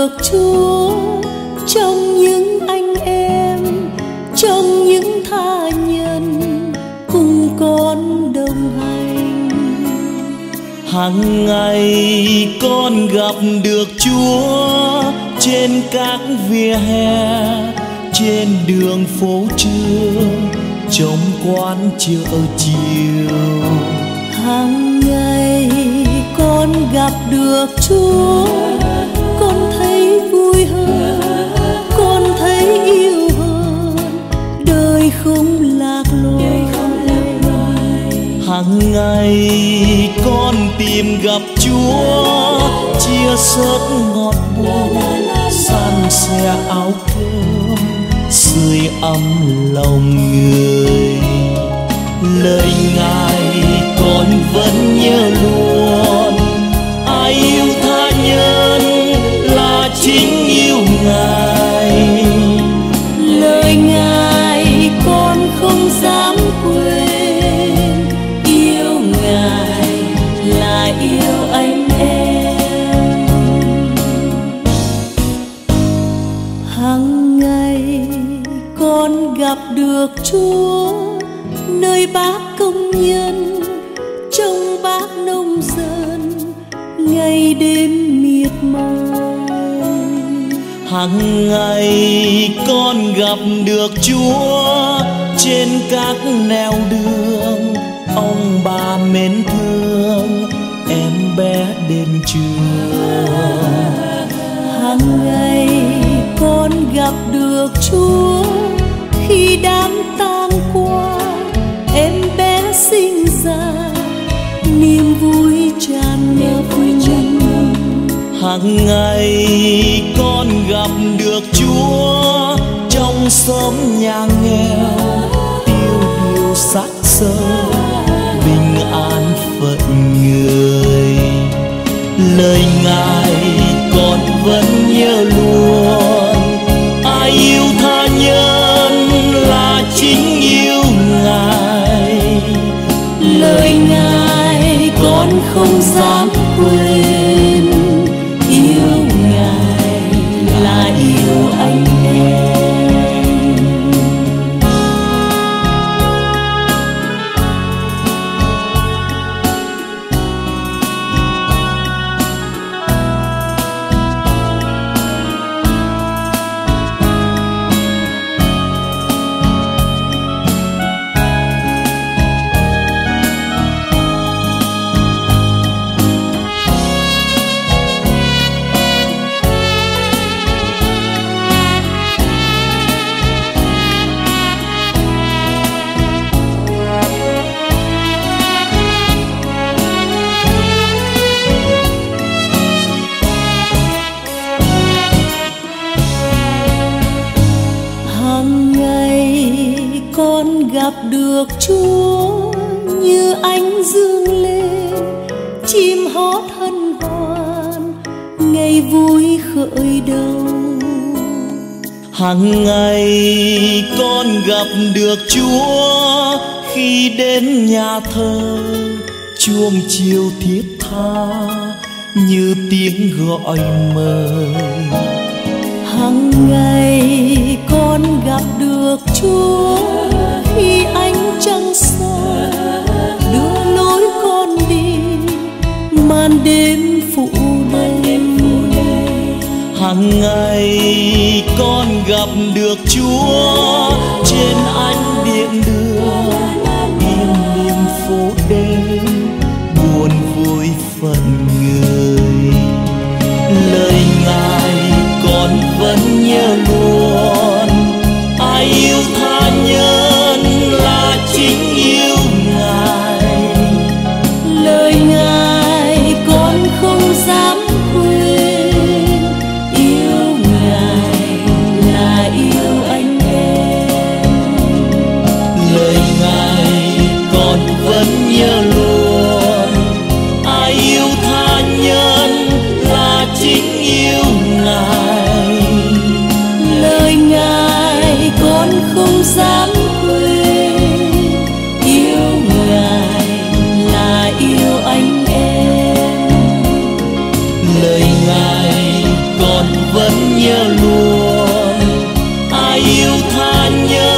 ngợp Chúa trong những anh em, trong những tha nhân cùng con đồng hành. Hàng ngày con gặp được Chúa trên các vỉa hè, trên đường phố trường, trong quán chợ chiều. Hàng ngày con gặp được Chúa, con thấy vui hơn, con thấy yêu hơn, đời không lạc lối. Hàng ngày con tìm gặp Chúa, chia sớt ngọt buồn, san sẻ áo cơm, sưởi ấm lòng người. Lời Ngài con vẫn nhớ luôn, ai yêu tha nhân là chính yêu Ngài. Lời Ngài con không dám quên, yêu Ngài là yêu anh em. Hằng ngày con gặp được Chúa nơi bác công nhân, trong bác nông dân ngày đêm miệt mài. Hàng ngày con gặp được Chúa trên các nẻo đường, ông bà mến thương, em bé đến trường. Hàng ngày con gặp được Chúa khi đám tang qua, em bé sinh ra niềm vui tràn ngập. Hàng ngày con gặp được Chúa trong xóm nhà nghèo, tiêu điều xác sâu, bình an phận người. Lời Ngài con vẫn nhớ luôn, ai yêu tha nhân là chính yêu Ngài. Lời Ngài con không dám quên, yêu Ngài là yêu anh em. Con gặp được Chúa như ánh dương lên, chim hót hân hoan ngày vui khởi đầu. Hàng ngày con gặp được Chúa khi đến nhà thờ, chuông chiều thiết tha như tiếng gọi mời. Hàng ngày con gặp được Chúa khi ánh trăng soi đưa lối con đi màn đêm phủ đầy. Hàng ngày con gặp được Chúa trên ánh điện đường, yên niềm phố đêm, buồn vui phần người. Lời Ngài con vẫn nhớ luôn, ai yêu tha nhân là chính yêu Ngài. Lời Ngài con không dám quên, yêu Ngài là yêu anh em. Lời Ngài con vẫn nhớ luôn, ai yêu tha nhân tha nhân.